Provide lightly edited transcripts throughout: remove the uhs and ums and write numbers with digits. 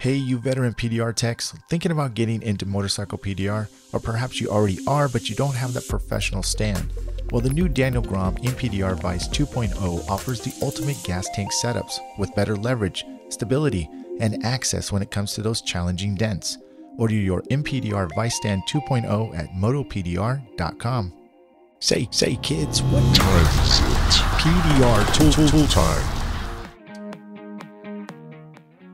Hey, you veteran PDR techs, thinking about getting into motorcycle PDR, or perhaps you already are, but you don't have that professional stand. Well, the new Daniel Grom MPDR Vice 2.0 offers the ultimate gas tank setups with better leverage, stability, and access when it comes to those challenging dents. Order your MPDR Vice Stand 2.0 at motopdr.com. Say kids, what time is it? PDR Tool Time.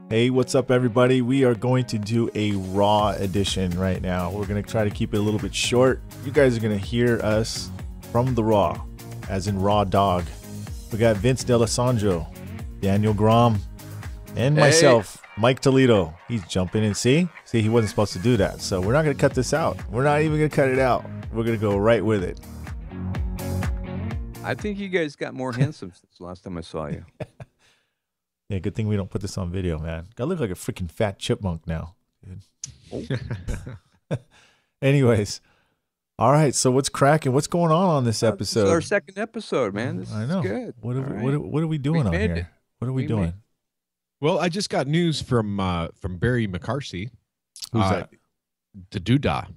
Hey, what's up everybody? We are going to do a raw edition right now. We're going to try to keep it a little bit short. You guys are going to hear us from the raw, as in raw dog. We got Vince D'Alessandro, Daniel Grom, and myself, Mike Toledo. He's jumping in. See, he wasn't supposed to do that. So we're not going to cut this out. We're not even going to cut it out. We're going to go right with it. I think you guys got more handsome since last time I saw you. Yeah, good thing we don't put this on video, man. I look like a freaking fat chipmunk now, dude. Oh. Anyways, all right. So what's cracking? What's going on this episode? This is our second episode, man. This I know. Is good. What are we doing on here? Well, I just got news from Barry McCarthy. Who's that? The Doodah.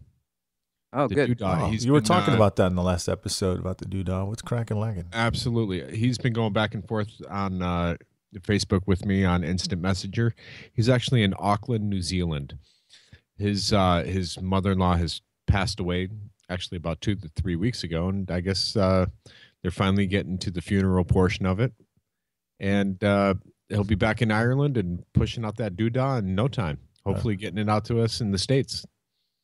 Oh, the good. Doodah. Oh, you were talking about that in the last episode about the Doodah. What's cracking, lagging? Absolutely. He's been going back and forth on Facebook with me on instant messenger. He's actually in Auckland, New Zealand. His mother-in-law has passed away actually about 2 to 3 weeks ago, and I guess they're finally getting to the funeral portion of it. And he'll be back in Ireland and pushing out that Doodah in no time. Hopefully getting it out to us in the States.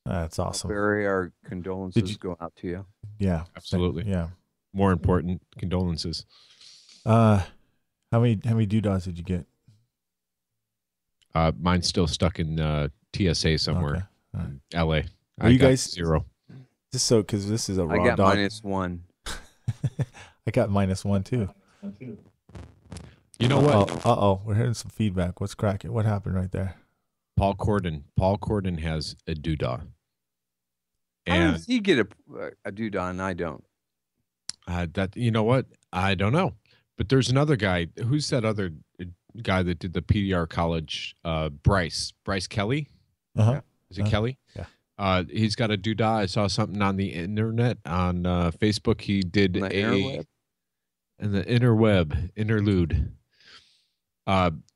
That's awesome. Barry, our condolences go out to you. Yeah, absolutely. Yeah. More important, condolences. How many Doodahs did you get? Mine's still stuck in TSA somewhere, okay. All right. LA. Are you guys zero? Just so, because this is a raw dog. I got -1. I got -1 too. You know what? Uh oh, we're hearing some feedback. What's cracking? What happened right there? Paul Corden. Paul Corden has a Doodah. How does he get a Doodah and I don't? You know what? I don't know. But there's another guy. Who's that other guy that did the PDR college? Bryce Kelly. Yeah. Is it Kelly? Yeah. He's got a Doodah. I saw something on the internet on Facebook. He did interlude.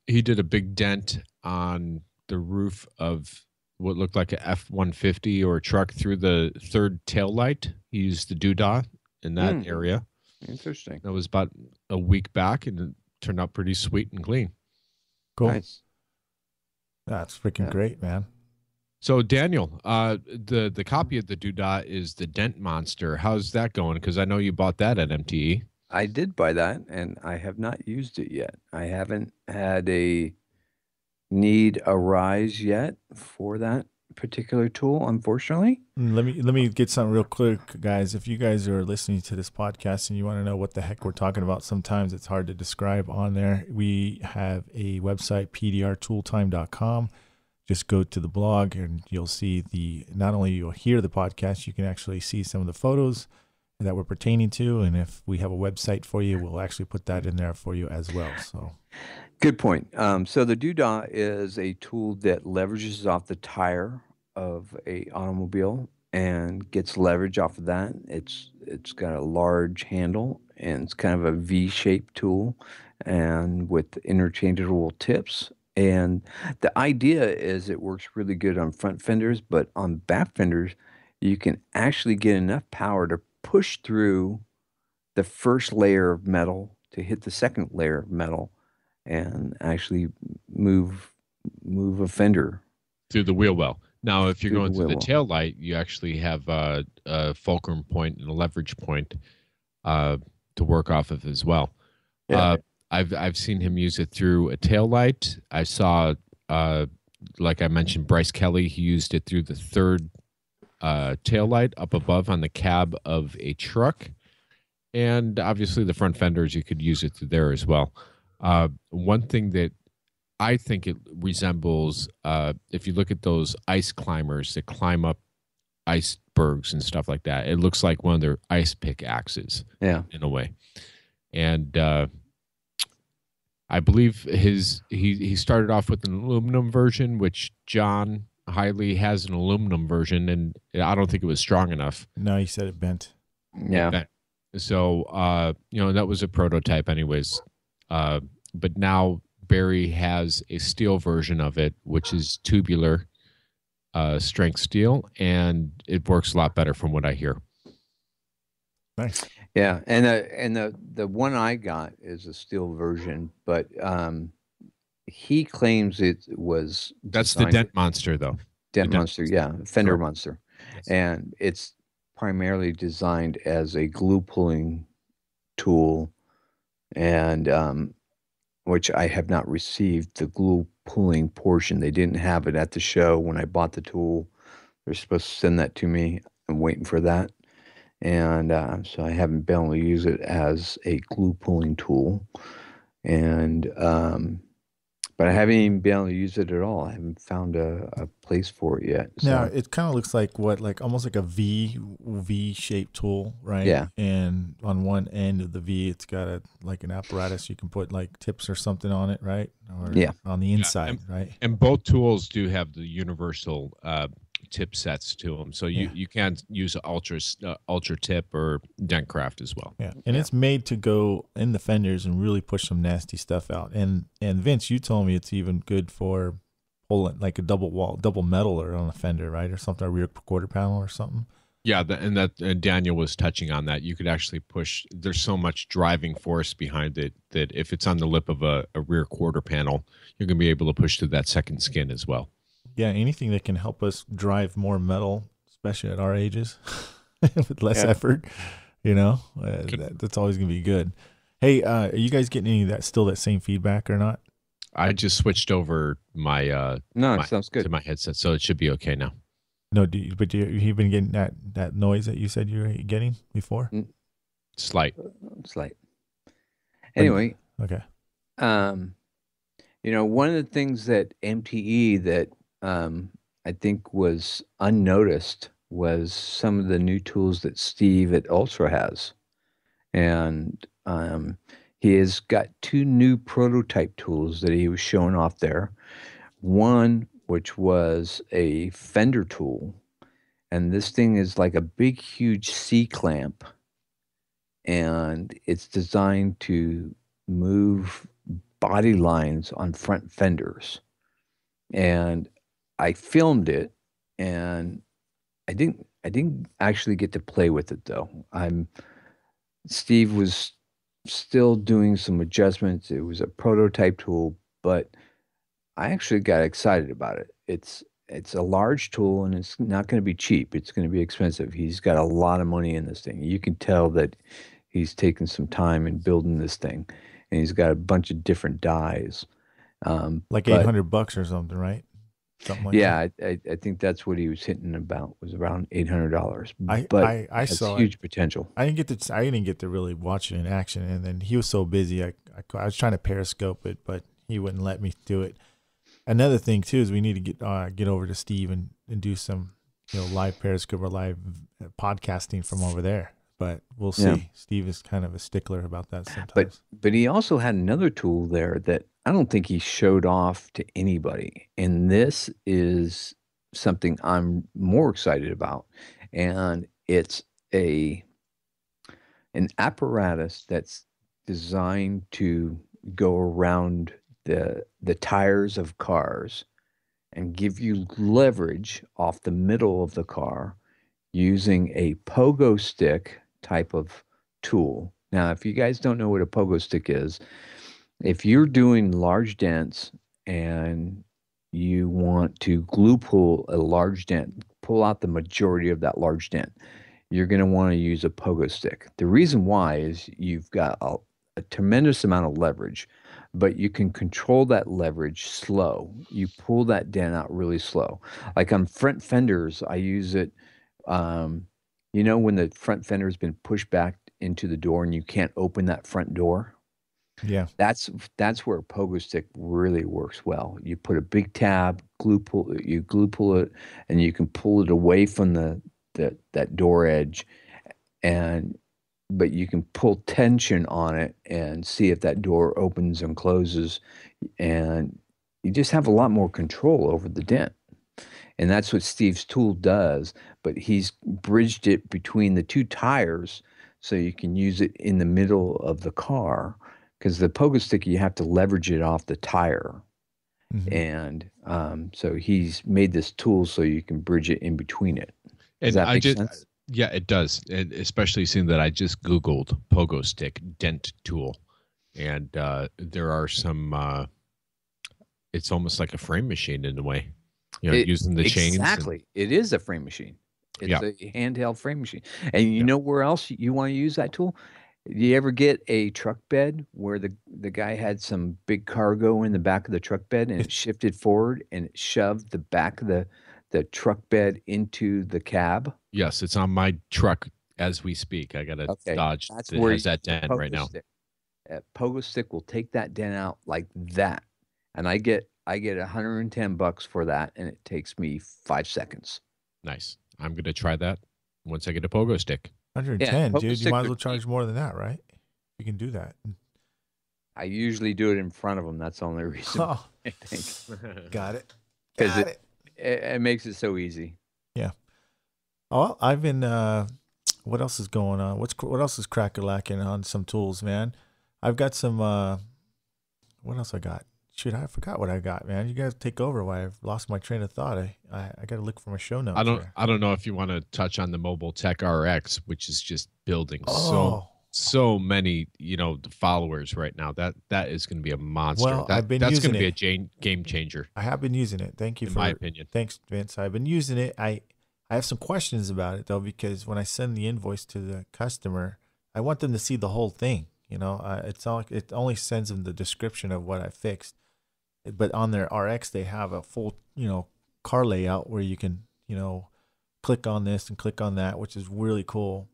He did a big dent on the roof of what looked like an F-150 or a truck through the third taillight. He used the Doodah in that area. Interesting. That was about a week back, and it turned out pretty sweet and clean. Cool. Nice. That's freaking great, man. So, Daniel, the copy of the Doodah is the Dent Monster. How's that going? Because I know you bought that at MTE. I did buy that, and I have not used it yet. I haven't had a need arise yet for that particular tool, unfortunately. Let me get something real quick, guys. If you guys are listening to this podcast and you want to know what the heck we're talking about, sometimes it's hard to describe on there. We have a website, pdrtooltime.com. Just go to the blog and you'll see not only you'll hear the podcast, you can actually see some of the photos that we're pertaining to. And if we have a website for you, we'll actually put that in there for you as well. So good point. So the Doodah is a tool that leverages off the tire of a automobile and gets leverage off of that. It's got a large handle, and it's kind of a V-shaped tool, and with interchangeable tips. And the idea is it works really good on front fenders, but on back fenders, you can actually get enough power to push through the first layer of metal to hit the second layer of metal and actually move a fender through the wheel well. Now, if you're going through the tail light, you actually have a fulcrum point and a leverage point to work off of as well. Yeah. I've seen him use it through a tail light. I saw, like I mentioned, Bryce Kelly. He used it through the third tail light up above on the cab of a truck, and obviously the front fenders. You could use it through there as well. One thing that I think it resembles, if you look at those ice climbers that climb up icebergs and stuff like that, it looks like one of their ice pick axes in a way. And I believe his he started off with an aluminum version, which John Hiley has an aluminum version, and I don't think it was strong enough. No, he said it bent. Yeah. So, you know, that was a prototype anyways. But now Barry has a steel version of it, which is tubular strength steel, and it works a lot better from what I hear. Nice. Yeah, and the one I got is a steel version, but he claims it was... That's the Dent Monster, though. Dent Monster, yeah, Fender Monster. Yes. And it's primarily designed as a glue pulling tool, and which I have not received the glue pulling portion. They didn't have it at the show when I bought the tool. They're supposed to send that to me. I'm waiting for that. And so I haven't been able to use it as a glue pulling tool. And but I haven't even been able to use it at all. I haven't found a place for it yet. So. Now, it kind of looks like what, like almost like a V-shaped tool, right? Yeah. And on one end of the V, it's got a like an apparatus. You can put like tips or something on it, right? Or yeah. On the inside, yeah. Right? And both tools do have the universal tip sets to them, so you, yeah. You can use ultra tip or Deadcraft as well. Yeah, and yeah. It's made to go in the fenders and really push some nasty stuff out. And Vince, you told me it's even good for pulling like a double metal or on a fender, right, or something, a rear quarter panel or something. Yeah, and Daniel was touching on that. You could actually push. There's so much driving force behind it that if it's on the lip of a rear quarter panel, you're gonna be able to push through that second skin as well. Yeah, anything that can help us drive more metal, especially at our ages, with less yeah. effort, you know, that's always going to be good. Hey, are you guys getting any of that, still that same feedback or not? I just switched over my, sounds good. To my headset, so it should be okay now. No, but you've been getting that noise that you said you were getting before? Slight. Anyway. Okay. You know, one of the things that MTE that, I think was unnoticed was some of the new tools that Steve at Ultra has. And he has got two new prototype tools that he was showing off there. One, which was a fender tool. And this thing is like a big, huge C-clamp. And it's designed to move body lines on front fenders. And I filmed it, and I didn't actually get to play with it though. Steve was still doing some adjustments. It was a prototype tool, but I actually got excited about it. It's a large tool, and it's not going to be cheap. It's going to be expensive. He's got a lot of money in this thing. You can tell that he's taken some time in building this thing, and he's got a bunch of different dies. Like $800 or something, right? Something like that. Yeah, I think that's what he was hinting about, was around $800. But I saw huge potential. I didn't get to really watch it in action, and then he was so busy. I was trying to Periscope it, but he wouldn't let me do it. Another thing too is we need to get over to Steve and do some, you know, live Periscope or live podcasting from over there. But we'll see. Yeah. Steve is kind of a stickler about that sometimes. But he also had another tool there that I don't think he showed off to anybody. And this is something I'm more excited about. And it's an apparatus that's designed to go around the tires of cars and give you leverage off the middle of the car using a pogo stick type of tool. Now, if you guys don't know what a pogo stick is, if you're doing large dents and you want to glue pull a large dent, pull out the majority of that large dent, you're going to want to use a pogo stick. The reason why is you've got a tremendous amount of leverage, but you can control that leverage slow. You pull that dent out really slow. Like on front fenders, I use it, you know, when the front fender has been pushed back into the door and you can't open that front door. Yeah, that's where a pogo stick really works well. You put a big tab, glue pull it, and you can pull it away from that door edge, and but you can pull tension on it and see if that door opens and closes, and you just have a lot more control over the dent. And that's what Steve's tool does, but he's bridged it between the two tires so you can use it in the middle of the car, because the pogo stick, you have to leverage it off the tire. Mm-hmm. And so he's made this tool so you can bridge it in between it. Does that make sense? Yeah, it does. And especially seeing that I just Googled pogo stick dent tool, and there are some, it's almost like a frame machine in a way, you know, using the chains. Exactly. It is a frame machine. It's a handheld frame machine. And you know where else you want to use that tool? Do you ever get a truck bed where the guy had some big cargo in the back of the truck bed, and it shifted forward and it shoved the back of the truck bed into the cab? Yes, it's on my truck as we speak. I got a Dodge that has that dent right now. A pogo stick will take that dent out like that. And I get $110 for that, and it takes me 5 seconds. Nice. I'm going to try that once I get a pogo stick. 110, yeah, dude. You might as well charge more than that, right? You can do that. I usually do it in front of them. That's the only reason. Oh. I think. Got it. Because it makes it so easy. Yeah. Oh, I've been. What else is going on? What else is cracker-lacking on some tools, man? I've got some. What else I got? Shoot, I forgot what I got, man. You guys take over. Why I've lost my train of thought. I got to look for my show notes. I don't know if you want to touch on the Mobile Tech RX, which is just building so many, you know, followers right now. That is going to be a monster. Well, that's going to be a game changer. I have been using it. Thank you for my opinion. Thanks, Vince. I've been using it. I have some questions about it though, because when I send the invoice to the customer, I want them to see the whole thing. You know, it only sends them the description of what I fixed. But on their RX, they have a full, you know, car layout where you can, you know, click on this and click on that, which is really cool.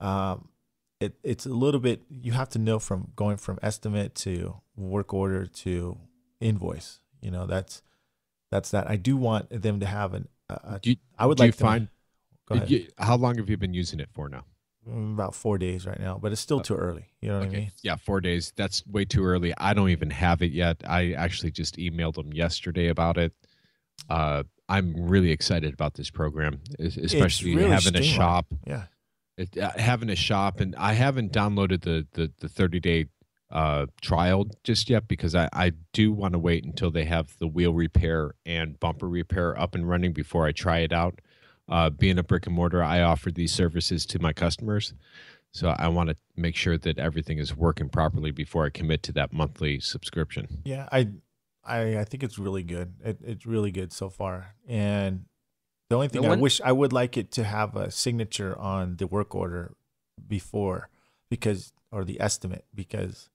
It's a little bit, you have to know from going from estimate to work order to invoice. You know, that's that. I do want them to have an. Go ahead. How long have you been using it for now? About 4 days right now, but it's still too early. You know what I mean? Yeah, 4 days. That's way too early. I don't even have it yet. I actually just emailed them yesterday about it. I'm really excited about this program, especially really having a shop. Yeah, having a shop, and I haven't downloaded the 30-day trial just yet, because I do want to wait until they have the wheel repair and bumper repair up and running before I try it out. Being a brick and mortar, I offer these services to my customers. So I want to make sure that everything is working properly before I commit to that monthly subscription. Yeah, I think it's really good. It's really good so far. And the only thing I would like it to have a signature on the work order or the estimate, because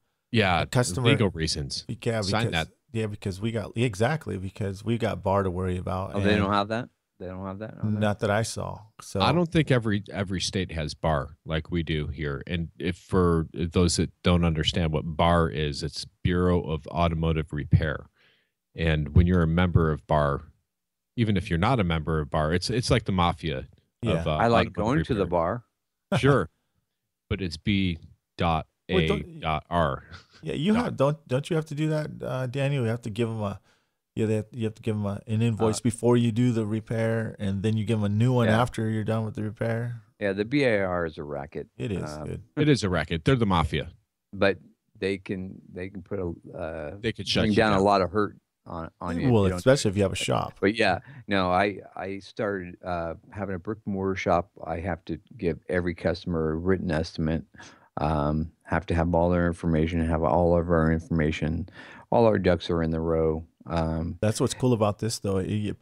customer legal reasons. Yeah, sign that. Yeah, because we got BAR to worry about. Oh, they don't have that? They don't have that. Not that I saw. So I don't think every state has BAR like we do here. And if for those that don't understand what BAR is, it's Bureau of Automotive Repair. And when you're a member of BAR, even if you're not a member of BAR, it's like the mafia. Yeah, of, I like going to the BAR. Sure, but it's B.A.R. Yeah, don't you have to do that, Daniel? You have to give them a. Yeah, you have to give them an invoice before you do the repair, and then you give them a new one after you're done with the repair. Yeah, the BAR is a racket. It is. It is a racket. They're the mafia. But they can put a they could shut down a lot of hurt on you. Well, especially if you have a shop. But yeah, no, I started having a brick and mortar shop. I have to give every customer a written estimate. Have to have all their information. Have all of our information. All our ducks are in the row. That's what's cool about this though. Once you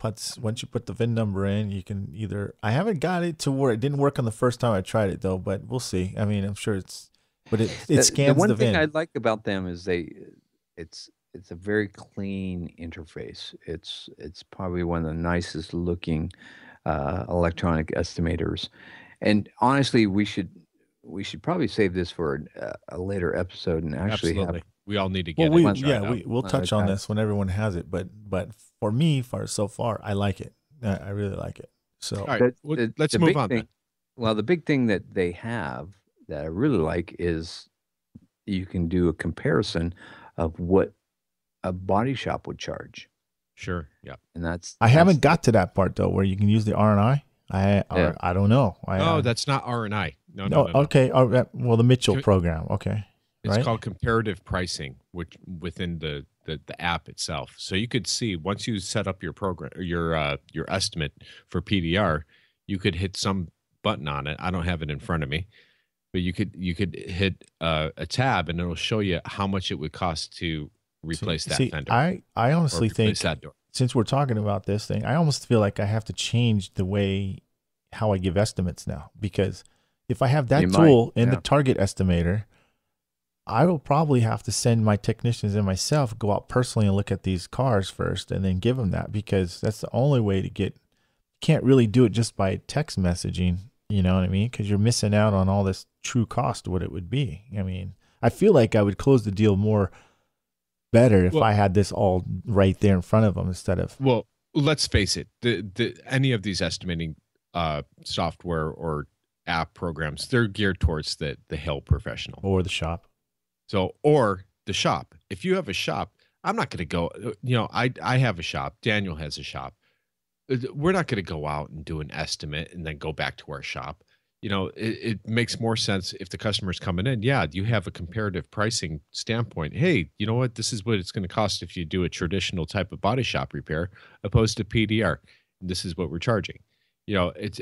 put the VIN number in, you can either. I haven't got it to work. It didn't work on the first time I tried it though, but we'll see. I mean, I'm sure it's. But it scans the VIN. The one thing I like about them is it's a very clean interface. It's probably one of the nicest looking electronic estimators. And honestly, we should probably save this for a later episode and actually Absolutely. Have. We all need to get it. Yeah, we'll touch on this when everyone has it. But for me, so far, I like it. I really like it. So all right, let's move on then. Well, the big thing that they have that I really like is you can do a comparison of what a body shop would charge. Sure. Yeah. And that's, I haven't got to that part though, where you can use the R&I. I don't know. Oh, that's not R&I. No. Okay. Well, the Mitchell program. Okay. It's right? Called comparative pricing, which within the app itself. So you could see once you set up your program, your estimate for PDR, you could hit some button on it. I don't have it in front of me, but you could hit a tab and it'll show you how much it would cost to replace that fender. I honestly think that door. Since we're talking about this thing, I almost feel like I have to change the way how I give estimates now, because if I have that tool in the target estimator, I will probably have to send my technicians and myself go out personally and look at these cars first and then give them that, because that's the only way to get, can't really do it just by text messaging, you know what I mean? Because you're missing out on all this true cost, what it would be. I mean, I feel like I would close the deal better if I had this all right there in front of them instead of. Well, let's face it, any of these estimating software or app programs, they're geared towards the hill professional or the shop. So, or the shop. If you have a shop, I'm not going to go, you know, I have a shop. Daniel has a shop. We're not going to go out and do an estimate and then go back to our shop. You know, it makes more sense if the customer's coming in. Yeah, you have a comparative pricing standpoint. Hey, you know what? This is what it's going to cost if you do a traditional type of body shop repair opposed to PDR. This is what we're charging. You know, it's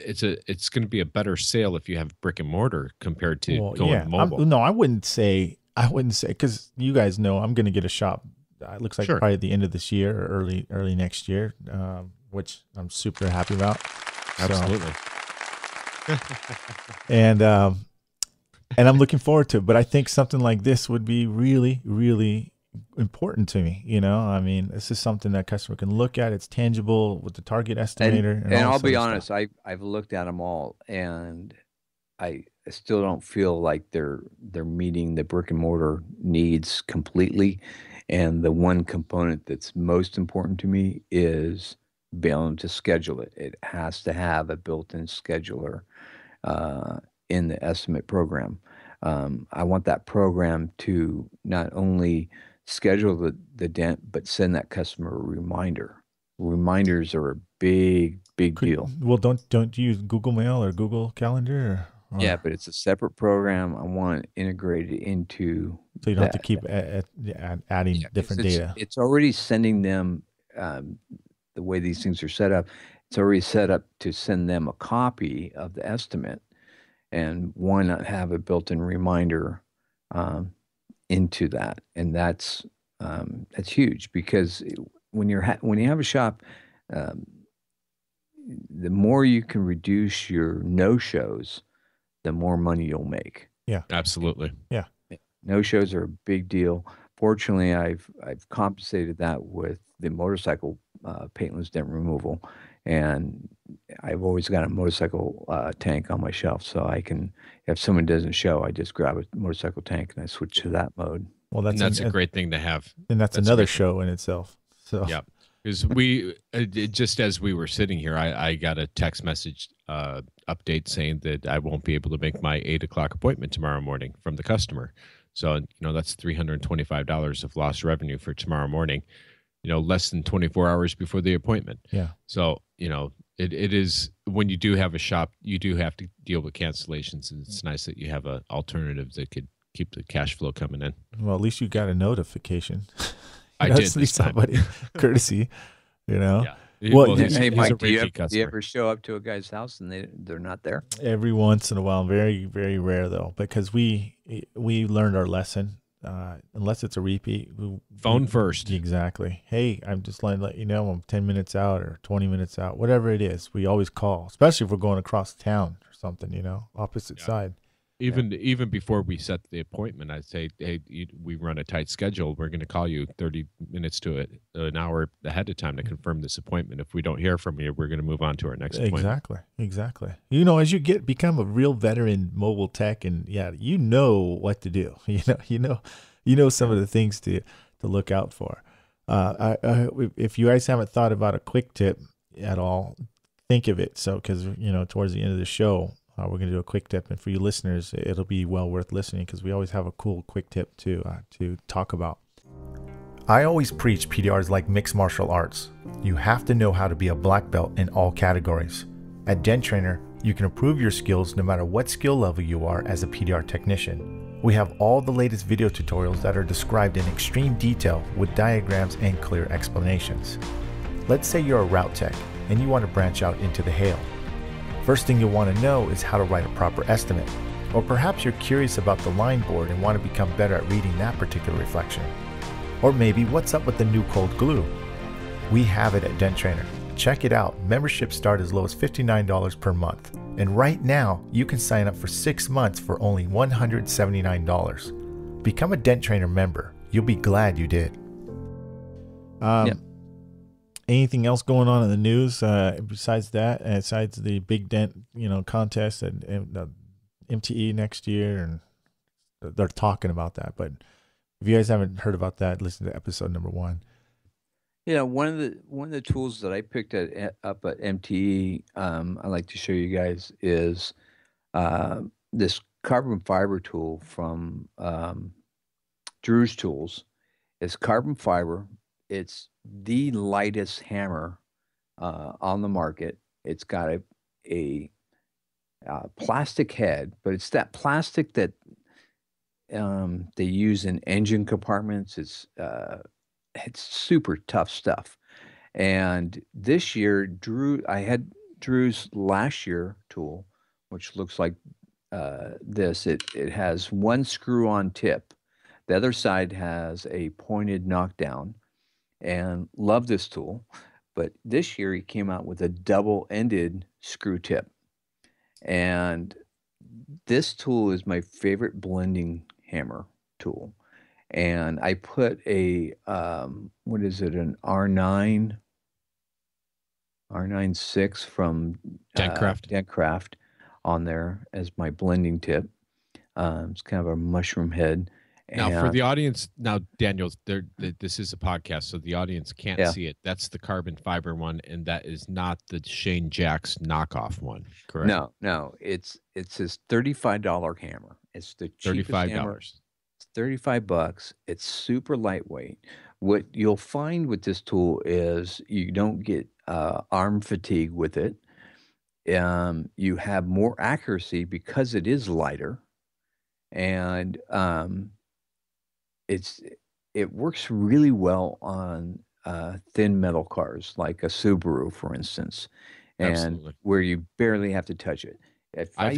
going to be a better sale if you have brick and mortar compared to going mobile. No, I wouldn't say, because you guys know I'm going to get a shop. It looks like probably at the end of this year or early next year, which I'm super happy about. Absolutely. So, and I'm looking forward to it. But I think something like this would be really, really important to me. You know, I mean, this is something that customer can look at. It's tangible with the target estimator. And I'll be honest, stuff. I've looked at them all, and I still don't feel like they're meeting the brick and mortar needs completely. And the one component that's most important to me is being able to schedule it. It has to have a built-in scheduler in the estimate program. I want that program to not only schedule the dent, but send that customer a reminder. Reminders are a big deal. Well, don't you use Google Mail or Google Calendar? Yeah, but it's a separate program. I want it integrated into. So you don't have to keep adding different data. It's already sending them the way these things are set up. It's already set up to send them a copy of the estimate, and why not have a built-in reminder into that? And that's huge, because when you have a shop. The more you can reduce your no-shows, the more money you'll make. Yeah, absolutely. Yeah. No-shows are a big deal. Fortunately, I've compensated that with the motorcycle paintless dent removal, and I've always got a motorcycle tank on my shelf, so I can, if someone doesn't show, I just grab a motorcycle tank and I switch to that mode. Well, that's a great thing to have. And that's another show in itself. So yeah. Because just as we were sitting here, I got a text message update saying that I won't be able to make my 8 o'clock appointment tomorrow morning from the customer. So, you know, that's $325 of lost revenue for tomorrow morning, you know, less than 24 hours before the appointment. Yeah. So, you know, it is, when you do have a shop, you do have to deal with cancellations, and it's nice that you have an alternative that could keep the cash flow coming in. Well, at least you got a notification. I did somebody courtesy, you know. Yeah. Well, hey, Mike, do you ever show up to a guy's house and they're not there? Every once in a while, very, very rare though, because we learned our lesson. Unless it's a repeat, phone first. Exactly. Hey, I'm just letting you know I'm 10 minutes out or 20 minutes out, whatever it is. We always call, especially if we're going across town or something, you know, opposite side. Even before we set the appointment, I'd say, hey, we run a tight schedule. We're going to call you 30 minutes to an hour ahead of time to confirm this appointment. If we don't hear from you, we're going to move on to our next appointment. Exactly. You know, as you become a real veteran mobile tech, and you know what to do. You know some of the things to look out for. If you guys haven't thought about a quick tip at all, think of it. So, because, you know, towards the end of the show, We're going to do a quick tip, and for you listeners, it'll be well worth listening because we always have a cool quick tip to talk about. I always preach PDRs like mixed martial arts. You have to know how to be a black belt in all categories. At Dent Trainer, you can improve your skills no matter what skill level you are as a PDR technician. We have all the latest video tutorials that are described in extreme detail with diagrams and clear explanations. Let's say you're a route tech and you want to branch out into the hail. First thing you'll want to know is how to write a proper estimate, or perhaps you're curious about the line board and want to become better at reading that particular reflection. Or maybe what's up with the new cold glue? We have it at Dent Trainer. Check it out. Memberships start as low as $59 per month. And right now, you can sign up for 6 months for only $179. Become a Dent Trainer member. You'll be glad you did. Anything else going on in the news besides that? Besides the big Dent, contest and the MTE next year, and they're talking about that. But if you guys haven't heard about that, listen to episode number 1. You know, one of the tools that I picked up at MTE, I like to show you guys is this carbon fiber tool from Drew's Tools. It's carbon fiber. It's the lightest hammer on the market. It's got a plastic head, but it's that plastic that they use in engine compartments. It's super tough stuff. And this year, I had Drew's last year tool, which looks like this. It has one screw-on tip. The other side has a pointed knockdown. And love this tool, but this year he came out with a double-ended screw tip, and this tool is my favorite blending hammer tool. And I put a what is it, an R96 from Deadcraft on there as my blending tip. It's kind of a mushroom head. Now, for the audience, Daniel, this is a podcast, so the audience can't see it. That's the carbon fiber one, and that is not the Shane Jack's knockoff one, correct? No. It's his $35 hammer. It's the cheapest $35. Hammer. It's $35. It's super lightweight. What you'll find with this tool is you don't get arm fatigue with it. You have more accuracy because it is lighter, and It works really well on thin metal cars, like a Subaru, for instance, and absolutely, where you barely have to touch it. I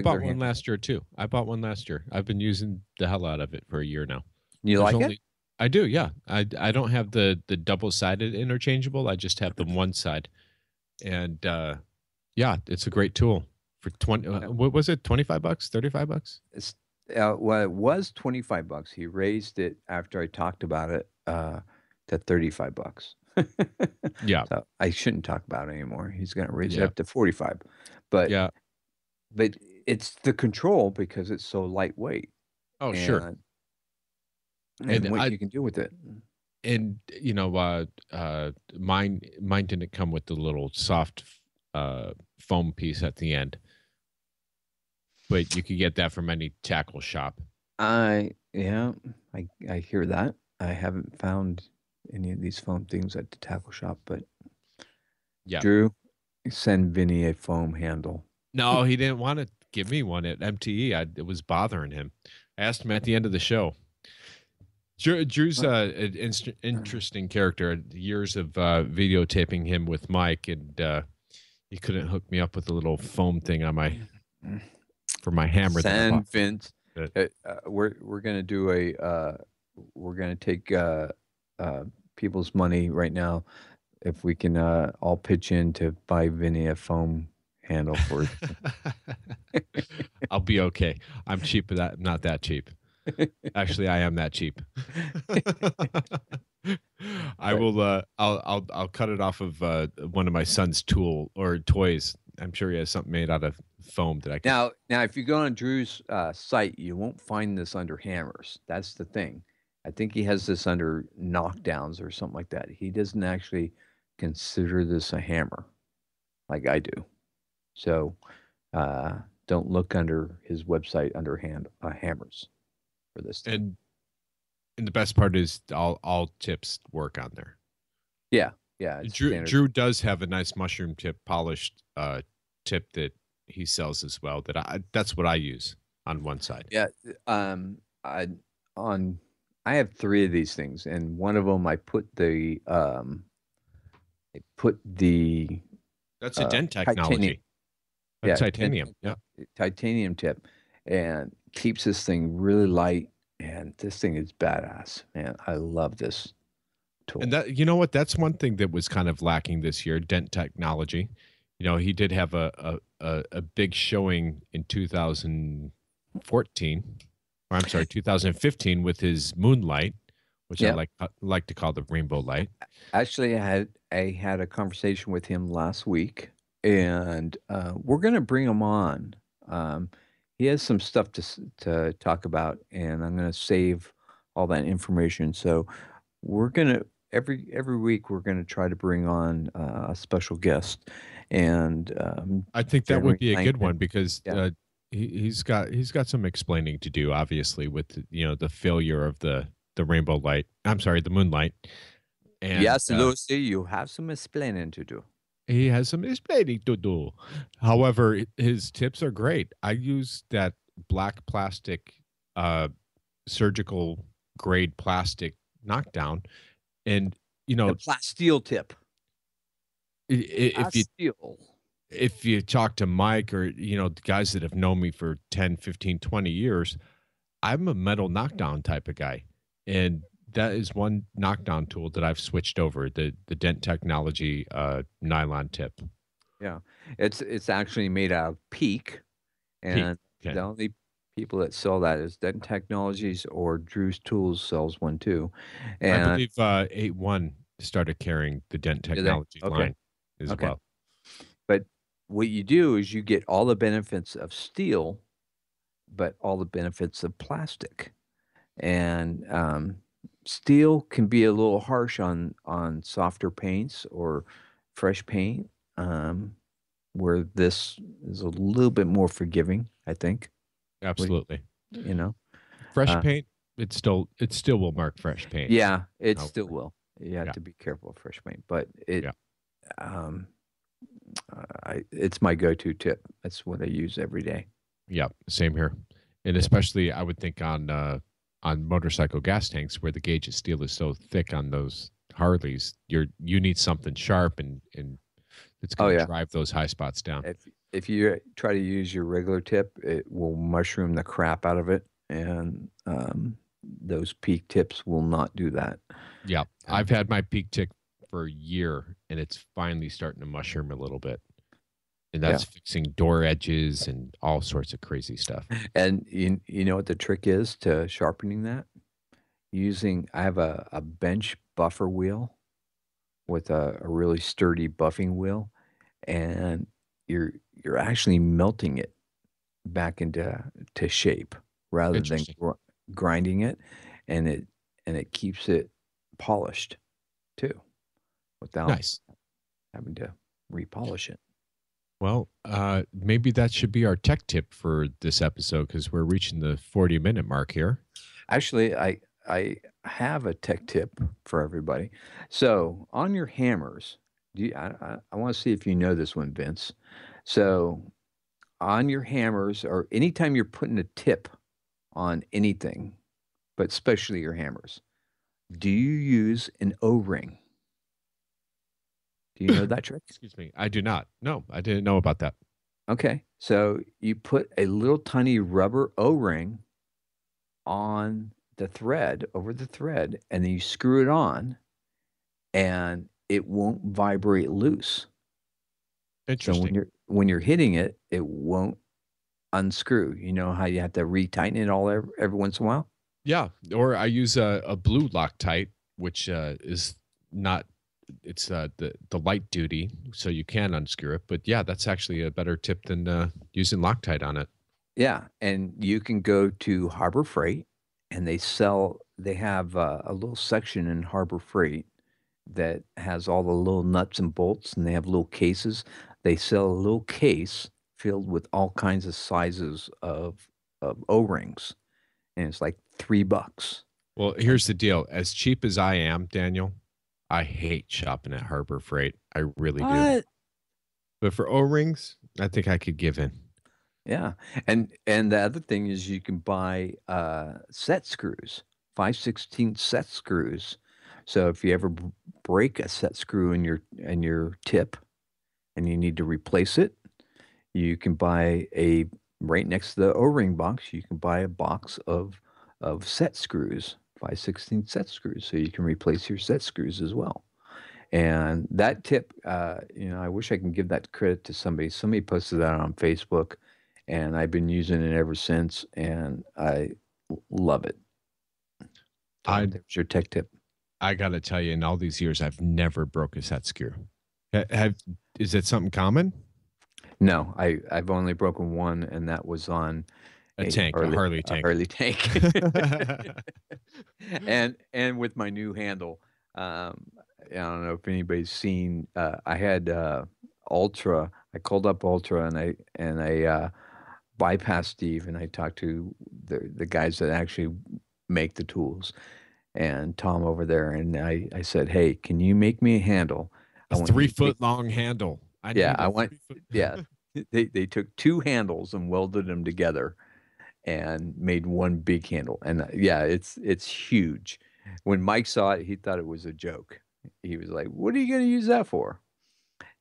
bought one last year, too. I bought one last year. I've been using the hell out of it for a year now. You like it? I do, yeah. I don't have the double-sided interchangeable. I just have the one side. And, yeah, it's a great tool. For what was it, 25 bucks, 35 bucks? It's well, it was 25 bucks. He raised it after I talked about it to 35 bucks. Yeah. So I shouldn't talk about it anymore. He's going to raise it up to 45. But yeah. But it's the control because it's so lightweight. Oh, and, sure. And what you can do with it. And mine didn't come with the little soft foam piece at the end. But you could get that from any tackle shop. I hear that. I haven't found any of these foam things at the tackle shop, but yeah. Drew, send Vinny a foam handle. No, he didn't want to give me one at MTE. It was bothering him. I asked him at the end of the show. Drew's an interesting character. Years of videotaping him with Mike, and he couldn't hook me up with a little foam thing on my... for my hammer. San Vince, we're gonna do we're gonna take people's money right now if we can all pitch in to buy Vinny a foam handle for. I'll be okay. I'm cheap, but I'm not that cheap. Actually, I am that cheap. I will. I'll cut it off of one of my son's toys. I'm sure he has something made out of foam that I can. Now, if you go on Drew's site, you won't find this under hammers. That's the thing. I think he has this under knockdowns or something like that. He doesn't actually consider this a hammer like I do. So Don't look under his website under hammers for this thing. And the best part is all tips work on there. Yeah, yeah. Drew does have a nice mushroom tip, polished tip that he sells as well. That's what I use on one side. Yeah, I have three of these things, and one of them I put the that's a Dent Technology. Yeah, titanium. Yeah. Titanium tip, and keeps this thing really light. And this thing is badass, man. I love this tool. And that, you know what? That's one thing that was kind of lacking this year, Dent Technology. You know, he did have a big showing in 2014, or I'm sorry, 2015 with his Moonlight, which yeah. I like to call the Rainbow Light. Actually, I had a conversation with him last week. And we're going to bring him on. He has some stuff to talk about, and I'm going to save all that information. So we're going to every week we're going to try to bring on a special guest. And I think that would be a good one because yeah. he's got some explaining to do, obviously, with the failure of the Rainbow Light. I'm sorry, the Moonlight. And, yes, Lucy, you have some explaining to do. He has some explaining to do. However, his tips are great. I use that black plastic, surgical grade plastic knockdown, and the plasteel tip. If you talk to Mike or the guys that have known me for 10, 15, 20 years, I'm a metal knockdown type of guy, and that is one knockdown tool that I've switched over, the Dent Technology nylon tip. Yeah, it's actually made out of Peek, and okay. The only people that sell that is Dent Technologies, or Drew's Tools sells one too. And I believe 8-1 started carrying the Dent Technology line as well. But what you do is you get all the benefits of steel, but all the benefits of plastic, and steel can be a little harsh on softer paints or fresh paint, where this is a little bit more forgiving, I think. Absolutely. Fresh paint, it still will mark fresh paint. Yeah, still will. You have to be careful of fresh paint, but it's my go-to tip. That's what I use every day. Yeah, same here. And especially I would think on motorcycle gas tanks, where the gauge of steel is so thick on those Harleys, you need something sharp and it's going to drive those high spots down. If you try to use your regular tip, it will mushroom the crap out of it, and those Peek tips will not do that. Yeah, I've had my Peek tip for a year, and it's finally starting to mushroom a little bit. And that's fixing door edges and all sorts of crazy stuff. And you know what the trick is to sharpening that? I have a bench buffer wheel with a really sturdy buffing wheel, and you're actually melting it back into shape rather than grinding it, and it keeps it polished too without having to repolish it. Well, maybe that should be our tech tip for this episode, because we're reaching the 40-minute mark here. Actually, I have a tech tip for everybody. So on your hammers, I want to see if you know this one, Vince. So on your hammers, or anytime you're putting a tip on anything, but especially your hammers, do you use an O-ring? Do you know that trick? Excuse me. I do not. No, I didn't know about that. Okay. So you put a little tiny rubber O-ring on the thread, over the thread, and then you screw it on, and it won't vibrate loose. Interesting. So when you're hitting it, it won't unscrew. You know how you have to retighten it all every once in a while? Yeah. Or I use a blue Loctite, which is not... It's the light duty, so you can unscrew it. But yeah, that's actually a better tip than using Loctite on it. Yeah, and you can go to Harbor Freight, and they have a little section in Harbor Freight that has all the little nuts and bolts, and they have little cases. They sell a little case filled with all kinds of sizes of O-rings, and it's like $3. Well, here's the deal. As cheap as I am, Daniel, I hate shopping at Harbor Freight. I really do. But for O-rings, I think I could give in. Yeah. And the other thing is you can buy set screws, 5/16 set screws. So if you ever break a set screw in your tip and you need to replace it, you can buy a, right next to the O-ring box, you can buy a box of set screws, 5/16 set screws, so you can replace your set screws as well. And that tip, you know, I wish I can give that credit to somebody. Somebody posted that on Facebook, and I've been using it ever since, and I love it. It's your tech tip. I got to tell you, in all these years, I've never broke a set screw. Is that something common? No, I've only broken one, and that was on a Harley tank. and with my new handle. I don't know if anybody's seen, I had Ultra. I called up Ultra, and I bypassed Steve, and I talked to the guys that actually make the tools, and Tom over there, and I said, hey, can you make me a handle? A 3-foot long handle. Yeah. They took two handles and welded them together and made one big handle. And yeah, it's huge. When Mike saw it, he thought it was a joke. He was like, what are you going to use that for?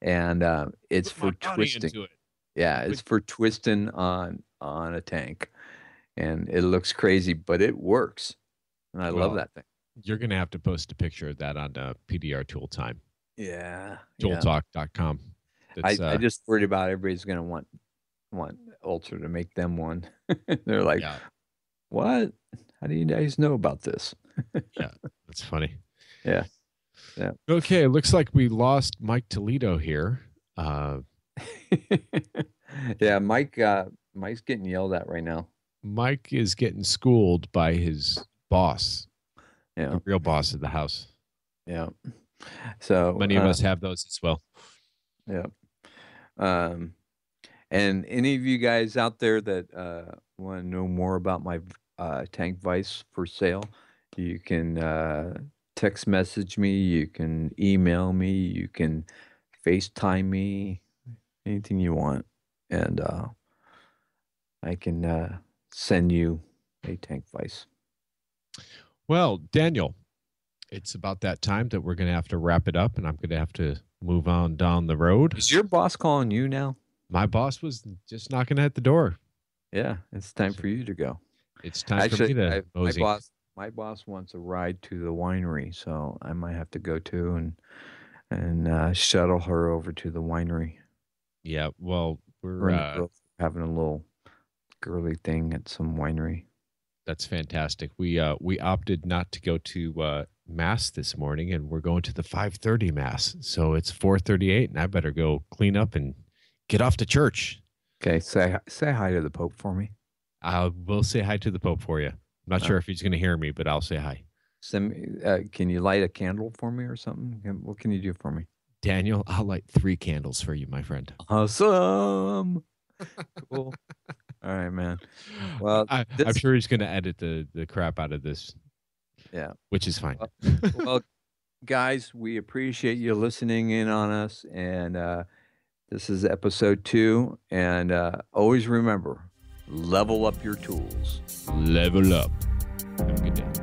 And it's for twisting. Yeah, it's for twisting on a tank. And it looks crazy, but it works. And I love that thing. You're going to have to post a picture of that on PDR ToolTime. Yeah. Tooltalk.com. I just worried about everybody's going to want Ultra to make them one. They're like, what? How do you guys know about this? Yeah, that's funny. Yeah. Yeah. Okay, it looks like we lost Mike Toledo here. Yeah, Mike's getting yelled at right now. Mike is getting schooled by his boss. Yeah. The real boss of the house. Yeah. So many of us have those as well. Yeah. And any of you guys out there that want to know more about my tank vise for sale, you can text message me, you can email me, you can FaceTime me, anything you want. And I can send you a tank vise. Well, Daniel, it's about that time that we're going to have to wrap it up, and I'm going to have to move on down the road. Is your boss calling you now? My boss was just knocking at the door. Yeah, it's time for you to go. It's time for me to mosey. My boss wants a ride to the winery, so I might have to go too and shuttle her over to the winery. Yeah, well, we're having a little girly thing at some winery. That's fantastic. We opted not to go to mass this morning, and we're going to the 5:30 mass. So it's 4:38, and I better go clean up and get off to church. Okay, say hi to the Pope for me. I will say hi to the Pope for you. I'm not sure if he's going to hear me, but I'll say hi. Can you light a candle for me or something? What can you do for me? Daniel, I'll light 3 candles for you, my friend. Awesome. Cool. All right, man. Well, I'm sure he's going to edit the crap out of this. Yeah. Which is fine. Well, guys, we appreciate you listening in on us. And this is episode 2. And always remember, level up your tools. Level up. Have a good day.